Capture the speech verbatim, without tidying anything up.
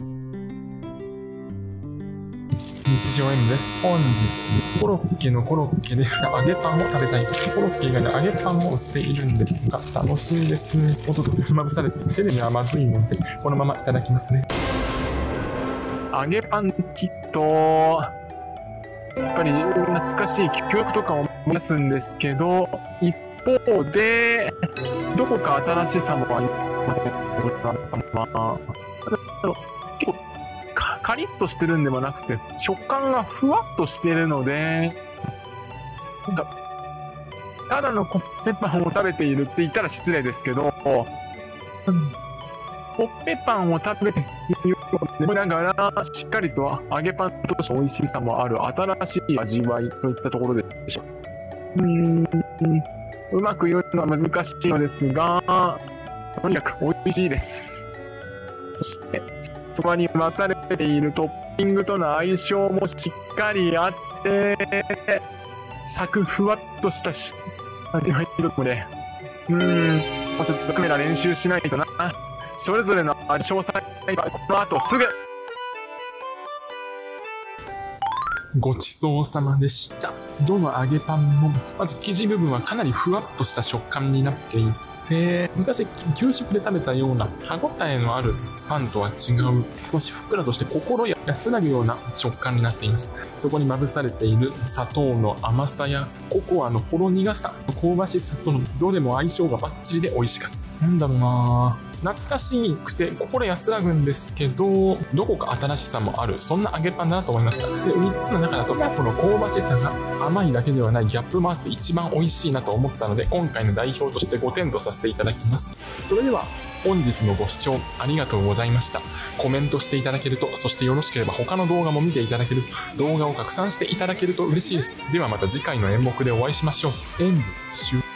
日常 M です。本日、コロッケのコロッケですが、揚げパンも食べたい。コロッケ以外で揚げパンも売っているんですが、楽しいですね。おっとっと、まぶされて、テレビはまずいので、このままいただきますね。揚げパンキット。やっぱり懐かしい記憶とかを思い出すんですけど、一方で、どこか新しさもありますね。まあ、結構カリッとしてるんではなくて、食感がふわっとしてるので、なんか、ただのコッペパンを食べているって言ったら失礼ですけど、うん、コッペパンを食べているので、ながら、しっかりと揚げパンとして美味しさもある新しい味わいといったところでしょう。うーん、うまく言うのは難しいのですが、とにかく美味しいです。そして、そばに混ざれているトッピングとの相性もしっかりあって、サクふわっとした味わいところで、うーん、もうちょっとカメラ練習しないとな。それぞれの味、詳細はこの後すぐ。ごちそうさまでした。どの揚げパンも、まず生地部分はかなりふわっとした食感になっていて、昔給食で食べたような歯ごたえのあるパンとは違う、少しふっくらとして心安らぐような食感になっていました。そこにまぶされている砂糖の甘さやココアのほろ苦さ、香ばしさとのどれも相性がバッチリで美味しかった。なんだろうな、懐かしくて心安らぐんですけど、どこか新しさもある、そんな揚げパンだなと思いました。で、みっつの中だとこの香ばしさが甘いだけではないギャップもあって一番美味しいなと思ったので、今回の代表としてごてんとさせていただきます。それでは本日もご視聴ありがとうございました。コメントしていただけると、そしてよろしければ他の動画も見ていただける、動画を拡散していただけると嬉しいです。ではまた次回の演目でお会いしましょう。演舞終了。